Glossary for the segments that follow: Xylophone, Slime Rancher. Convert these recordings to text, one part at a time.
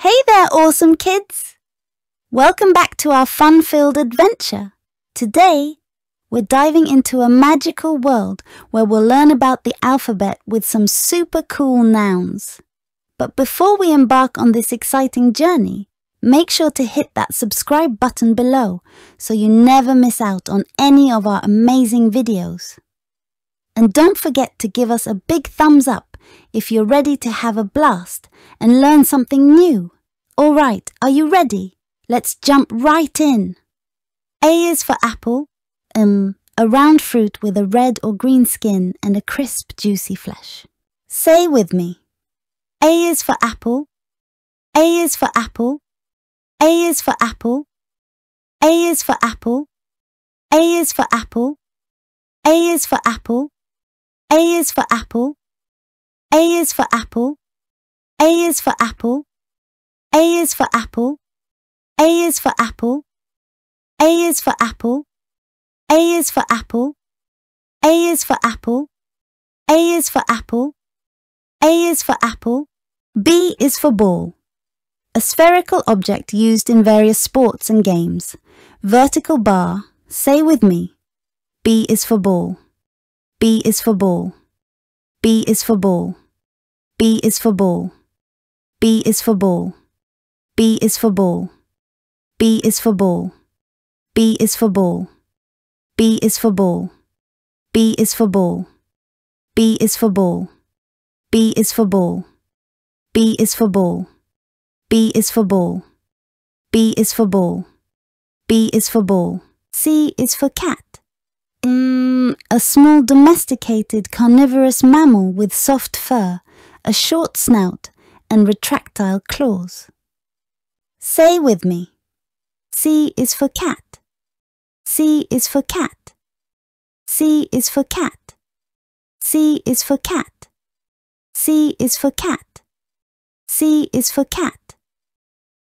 Hey there, awesome kids! Welcome back to our fun-filled adventure. Today, we're diving into a magical world where we'll learn about the alphabet with some super cool nouns. But before we embark on this exciting journey, make sure to hit that subscribe button below so you never miss out on any of our amazing videos. And don't forget to give us a big thumbs up if you're ready to have a blast and learn something new. All right, are you ready? Let's jump right in. A is for apple, a round fruit with a red or green skin and a crisp, juicy flesh. Say with me. A is for apple. A is for apple. A is for apple. A is for apple. A is for apple. A is for apple. A is for apple. A is for apple. A is for apple. A is for apple. A is for apple. A is for apple. A is for apple. A is for apple. A is for apple. A is for apple. B is for ball. A spherical object used in various sports and games. Vertical bar. Say with me. B is for ball. B is for ball. B is for ball. B is for ball. B is for ball. B is for ball. B is for ball. B is for ball. B is for ball. B is for ball. B is for ball. B is for ball. B is for ball. B is for ball. B is for ball. B is for ball. C is for cat. A small domesticated carnivorous mammal with soft fur, a short snout, and retractile claws. Say with me. C is for cat. C is for cat. C is for cat. C is for cat. C is for cat. C is for cat.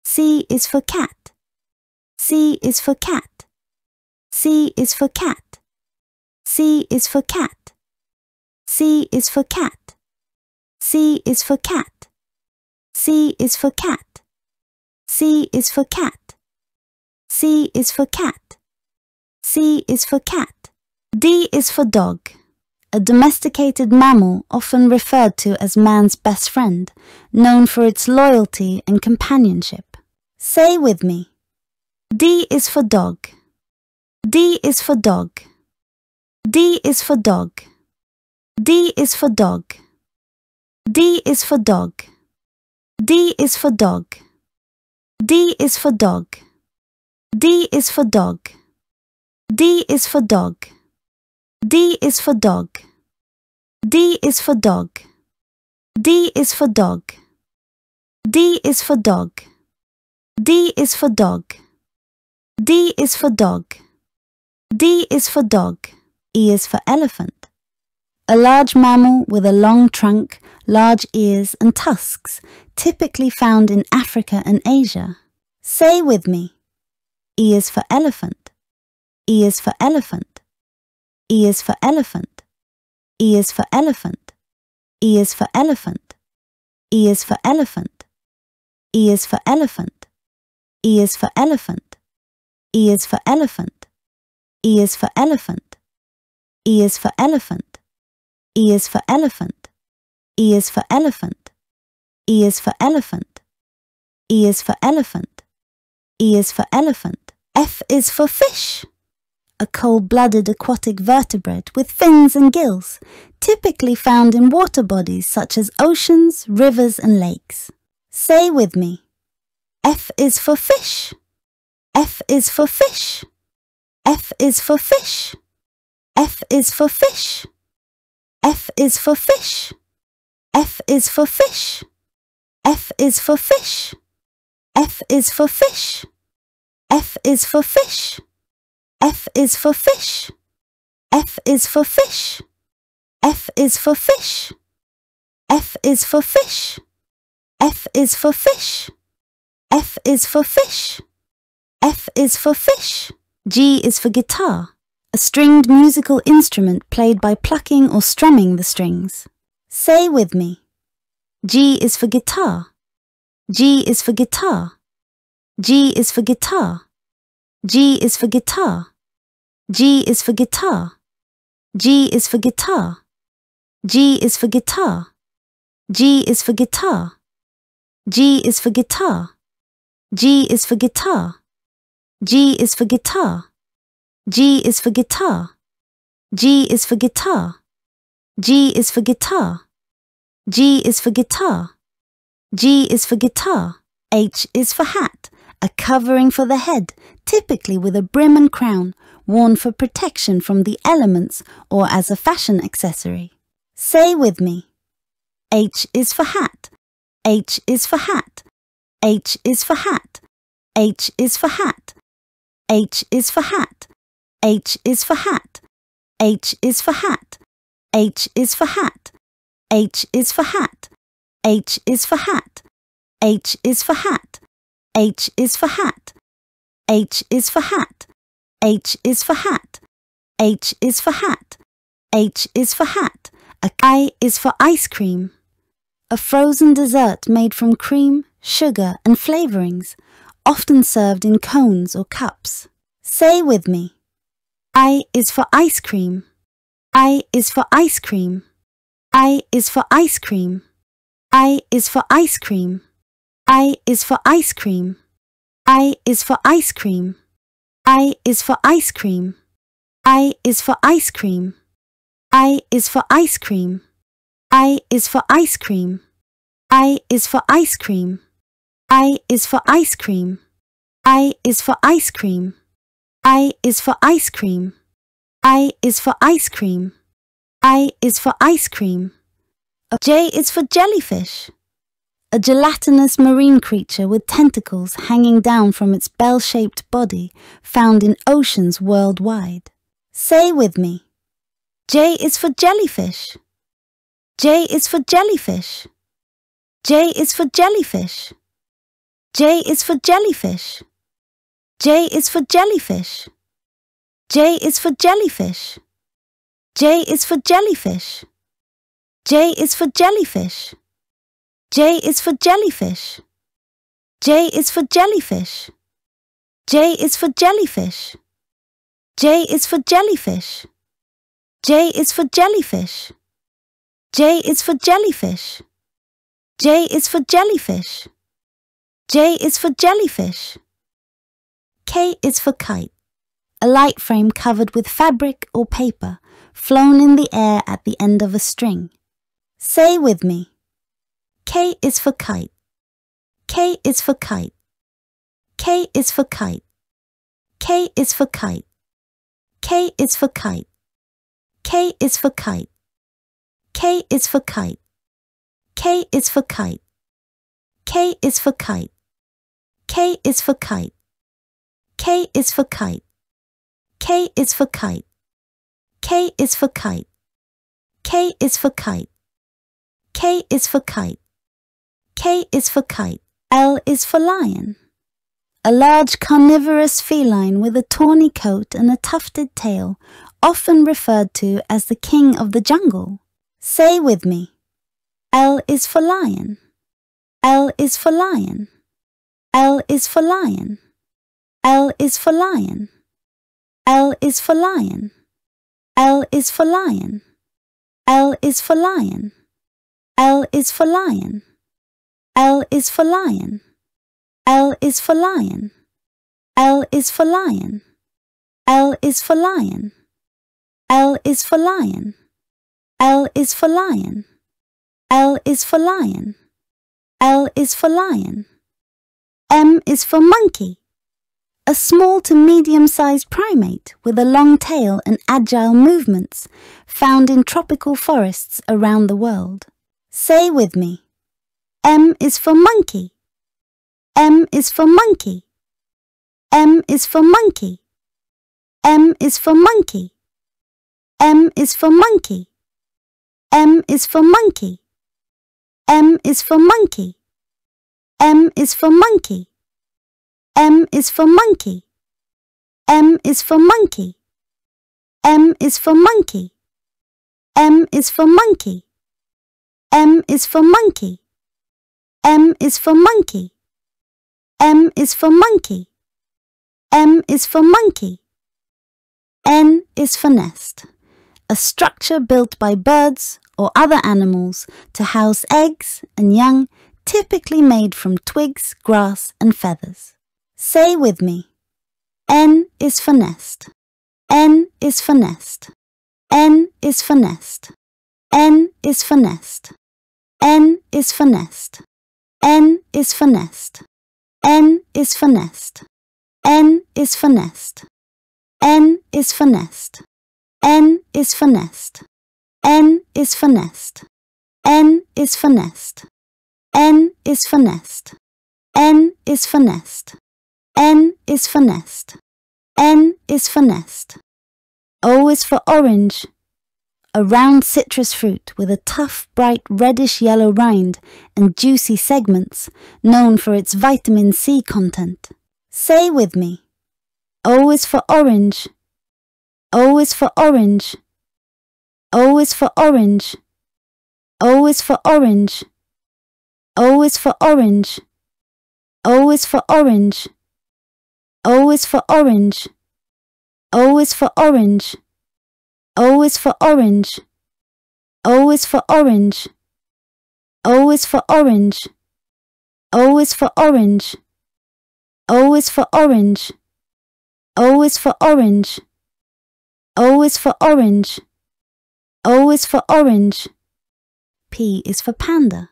C is for cat. C is for cat. C is for cat. C is for cat. C is for cat. C is for cat. C is for cat. C is for cat. C is for cat. C is for cat. D is for dog. A domesticated mammal often referred to as man's best friend, known for its loyalty and companionship. Say with me. D is for dog. D is for dog. D is for dog. D is for dog. D is for dog. D is for dog. D is for dog. D is for dog. D is for dog. D is for dog. D is for dog. D is for dog. D is for dog. D is for dog. D is for dog. D is for dog. E is for elephant. A large mammal with a long trunk, large ears and tusks, typically found in Africa and Asia. Say with me. E is for elephant. E is for elephant. E is for elephant. E is for elephant. E is for elephant. E is for elephant. E is for elephant. E is for elephant. E is for elephant. E is for elephant. E is for elephant. E is for elephant. E is for elephant. E is for elephant. E is for elephant. E is for elephant. F is for fish. A cold-blooded aquatic vertebrate with fins and gills, typically found in water bodies such as oceans, rivers and lakes. Say with me. F is for fish. F is for fish. F is for fish. F is for fish. F is for fish. F is for fish. F is for fish. F is for fish. F is for fish. F is for fish. F is for fish. F is for fish. F is for fish. F is for fish. F is for fish. F is for fish. G is for guitar. A stringed musical instrument played by plucking or strumming the strings. Say with me. G is for guitar. G is for guitar. G is for guitar. G is for guitar. G is for guitar. G is for guitar. G is for guitar. G is for guitar. G is for guitar. G is for guitar. G is for guitar. G is for guitar. G is for guitar. G is for guitar. G is for guitar. G is for guitar. H is for hat, a covering for the head, typically with a brim and crown, worn for protection from the elements or as a fashion accessory. Say with me. H is for hat. H is for hat. H is for hat. H is for hat. H is for hat. H is for hat. H is for hat. H is for hat. H is for hat. H is for hat. H is for hat. H is for hat. H is for hat. H is for hat. H is for hat. H is for hat. I is for ice cream, a frozen dessert made from cream, sugar and flavorings, often served in cones or cups. Say with me. I is for ice cream. I is for ice cream. I is for ice cream. I is for ice cream. I is for ice cream. I is for ice cream. I is for ice cream. I is for ice cream. I is for ice cream. I is for ice cream. I is for ice cream. I is for ice cream. I is for ice cream. I is for ice cream. I is for ice cream. I is for ice cream. J is for jellyfish, a gelatinous marine creature with tentacles hanging down from its bell-shaped body, found in oceans worldwide. Say with me. J is for jellyfish. J is for jellyfish. J is for jellyfish. J is for jellyfish. J is for jellyfish. J is for jellyfish. J is for jellyfish. J is for jellyfish. J is for jellyfish. J is for jellyfish. J is for jellyfish. J is for jellyfish. J is for jellyfish. J is for jellyfish. J is for jellyfish. J is for jellyfish. K is for kite, a light frame covered with fabric or paper, flown in the air at the end of a string. Say with me. K is for kite. K is for kite. K is for kite. K is for kite. K is for kite. K is for kite. K is for kite. K is for kite. K is for kite. K is for kite. K is for kite. K is for kite. K is for kite. K is for kite. K is for kite. K is for kite. L is for lion, a large carnivorous feline with a tawny coat and a tufted tail, often referred to as the king of the jungle. Say with me. L is for lion. L is for lion. L is for lion. L is for lion. L is for lion. L is for lion. L is for lion. L is for lion. L is for lion. L is for lion. L is for lion. L is for lion. L is for lion. L is for lion. L is for lion. L is for lion. M is for monkey, a small to medium-sized primate with a long tail and agile movements, found in tropical forests around the world. Say with me. M is for monkey. M is for monkey. M is for monkey. M is for monkey. M is for monkey. M is for monkey. M is for monkey. M is for monkey. M is for monkey. M is for monkey. M is for monkey. M is for monkey. M is for monkey. M is for monkey. M is for monkey. M is for monkey. N is for nest. A structure built by birds or other animals to house eggs and young, typically made from twigs, grass and feathers. Say with me. N is for nest. N is for nest. N is for nest. N is for nest. N is for nest. N is for nest. N is for nest. N is for nest. N is for nest. N is for nest. N is for nest. N is for nest. N is for nest. N is for nest. N is for nest. N is for nest. O is for orange. A round citrus fruit with a tough, bright, reddish-yellow rind and juicy segments, known for its vitamin C content. Say with me. O is for orange. O is for orange. O is for orange. O is for orange. O is for orange. O is for orange. O is for orange. O is for orange. O is for orange. O is for orange. O is for orange. O is for orange. O is for orange. O is for orange. O is for orange. O is for orange. P is for panda.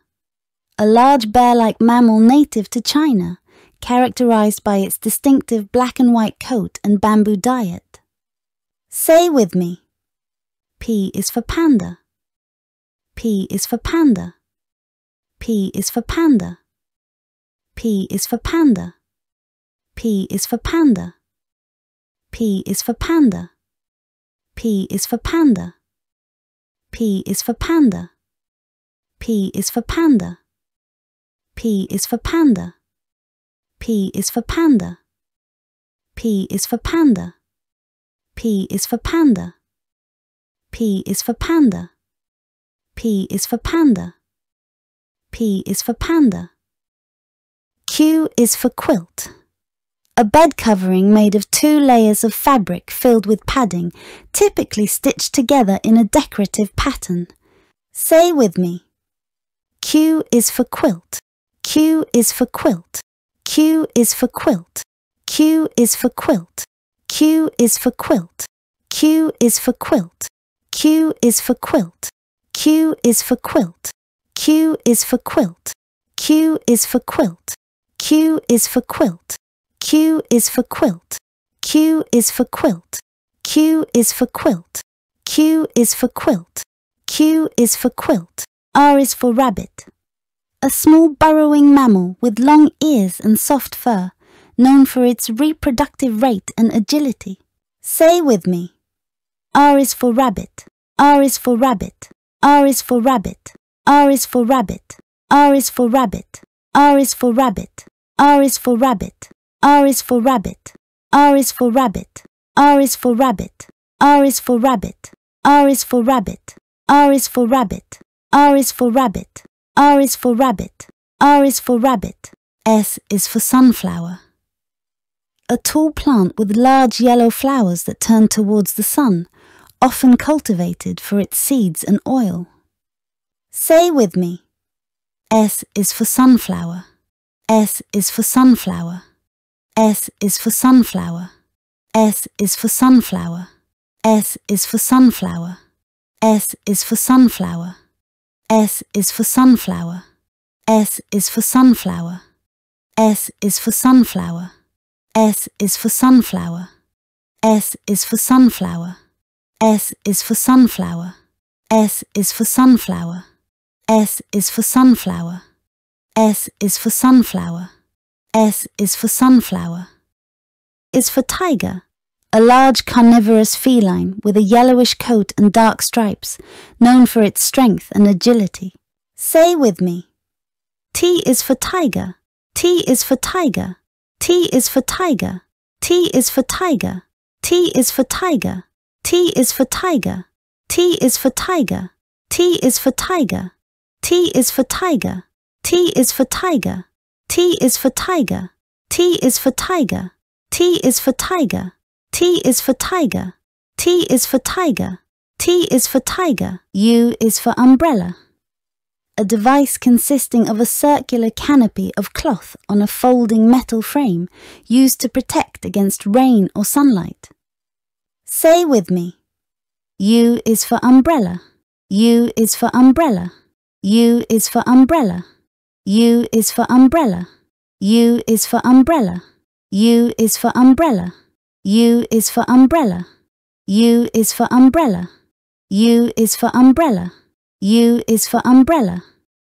A large bear-like mammal native to China, characterized by its distinctive black and white coat and bamboo diet. Say with me. P is for panda. P is for panda. P is for panda. P is for panda. P is for panda. P is for panda. P is for panda. P is for panda. P is for panda. P is for panda. P is for panda. P is for panda. P is for panda. P is for panda. P is for panda. P is for panda. Q is for quilt. A bed covering made of 2 layers of fabric filled with padding, typically stitched together in a decorative pattern. Say with me. Q is for quilt. Q is for quilt. Q is for quilt. Q is for quilt. Q is for quilt. Q is for quilt. Q is for quilt. Q is for quilt. Q is for quilt. Q is for quilt. Q is for quilt. Q is for quilt. Q is for quilt. Q is for quilt. Q is for quilt. Q is for quilt. R is for rabbit. A small burrowing mammal with long ears and soft fur, known for its reproductive rate and agility. Say with me. R is for rabbit. R is for rabbit. R is for rabbit. R is for rabbit. R is for rabbit. R is for rabbit. R is for rabbit. R is for rabbit. R is for rabbit. R is for rabbit. R is for rabbit. R is for rabbit. R is for rabbit. R is for rabbit. R is for rabbit. R is for rabbit. S is for sunflower. A tall plant with large yellow flowers that turn towards the sun, often cultivated for its seeds and oil. Say with me. S is for sunflower. S is for sunflower. S is for sunflower. S is for sunflower. S is for sunflower. S is for sunflower. S is for sunflower. S is for sunflower. S is for sunflower. S is for sunflower. S is for sunflower. S is for sunflower. S is for sunflower. S is for sunflower. S is for sunflower. S is for sunflower. Is for tiger. A large carnivorous feline with a yellowish coat and dark stripes, known for its strength and agility. Say with me. T is for tiger. T is for tiger. T is for tiger. T is for tiger. T is for tiger. T is for tiger. T is for tiger. T is for tiger. T is for tiger. T is for tiger. T is for tiger. T is for tiger. T is for tiger. T is for tiger. T is for tiger. T is for tiger. U is for umbrella. A device consisting of a circular canopy of cloth on a folding metal frame used to protect against rain or sunlight. Say with me. U is for umbrella. U is for umbrella. U is for umbrella. U is for umbrella. U is for umbrella. U is for umbrella. U is for umbrella. U is for umbrella. U is for umbrella. U is for umbrella.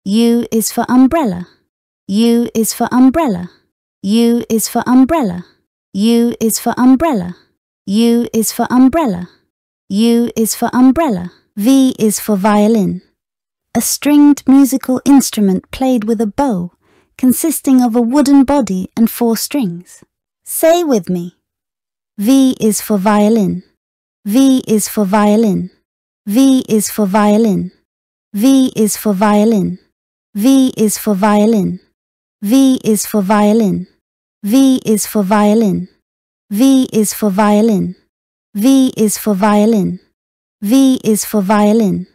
U is for umbrella. U is for umbrella. U is for umbrella. U is for umbrella. U is for umbrella. U is for umbrella. V is for violin. A stringed musical instrument played with a bow, consisting of a wooden body and 4 strings. Say with me. V is for violin. V is for violin. V is for violin. V is for violin. V is for violin. V is for violin. V is for violin. V is for violin. V is for violin. V is for violin.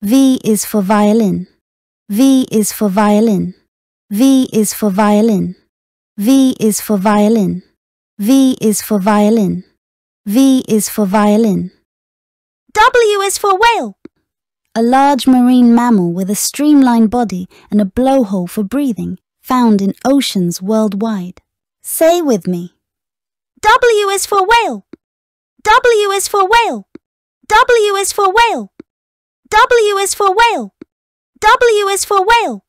V is for violin. V is for violin. V is for violin. V is for violin. V is for violin. V is for violin. W is for whale. A large marine mammal with a streamlined body and a blowhole for breathing, found in oceans worldwide. Say with me. W is for whale. W is for whale. W is for whale. W is for whale. W is for whale.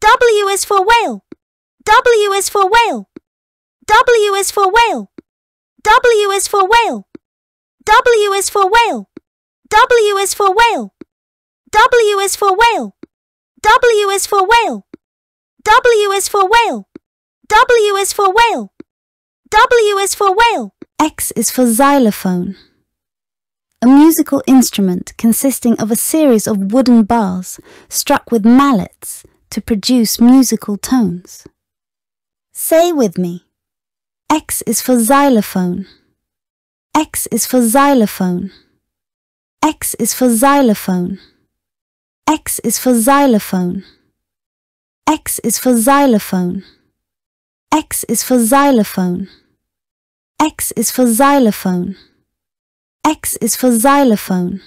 W is for whale. W is for whale. W is for whale. W is for whale. W is for whale. W is for whale. W is for whale. W is for whale. W is for whale. W is for whale. W is for whale. X is for xylophone. A musical instrument consisting of a series of wooden bars struck with mallets to produce musical tones. Say with me. X is for xylophone. X is for xylophone. X is for xylophone. X is for xylophone. X is for xylophone. X is for xylophone. X is for xylophone. X is for xylophone.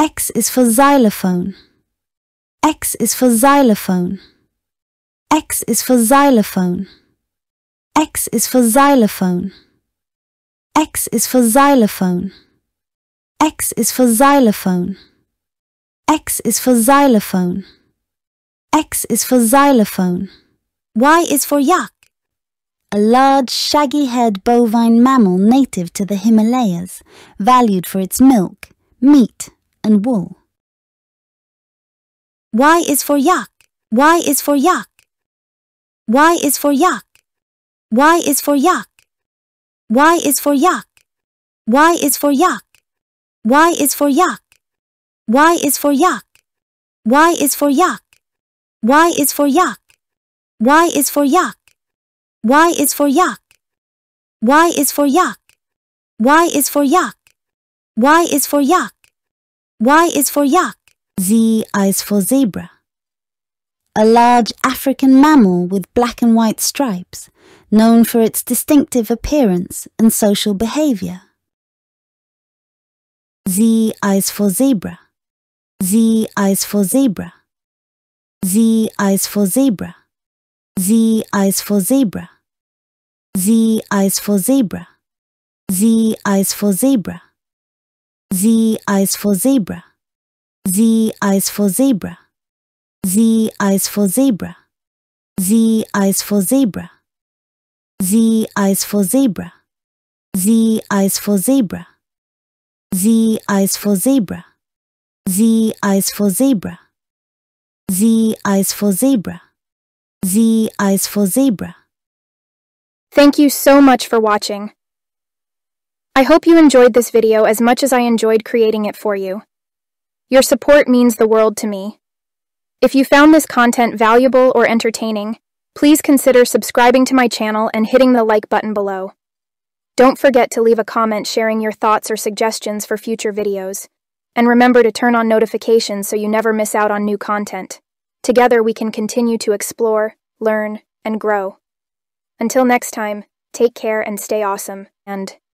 X is for xylophone. X is for xylophone. X is for xylophone. X is for xylophone. X is for xylophone. X is for xylophone. X is for xylophone. X is for xylophone. Y is for yak. A large, shaggy-haired bovine mammal native to the Himalayas, valued for its milk, meat, and wool. Y is for yak. Y is for yak. Y is for yak. Y is for yak. Y is for yak. Y is for yak. Y is for yak. Y is for yak. Y is for yak. Y is for yak. Y is for yak. Y is for yak. Y is for yak. Y is for yak. Y is for yak. Y is for yak. Z is for zebra. A large African mammal with black and white stripes, known for its distinctive appearance and social behavior. Z is for zebra. Z is for zebra. Z is for zebra. Z is for zebra. Z is for zebra. Z is for zebra. Z is for zebra. Z is for zebra. Z is for zebra. Z is for zebra. Z is for zebra. Z is for zebra. Z is for zebra. Z is for zebra. Z is for zebra. Z is for zebra. Thank you so much for watching. I hope you enjoyed this video as much as I enjoyed creating it for you. Your support means the world to me. If you found this content valuable or entertaining, please consider subscribing to my channel and hitting the like button below. Don't forget to leave a comment sharing your thoughts or suggestions for future videos, and remember to turn on notifications so you never miss out on new content. Together we can continue to explore, learn, and grow. Until next time, take care and stay awesome, and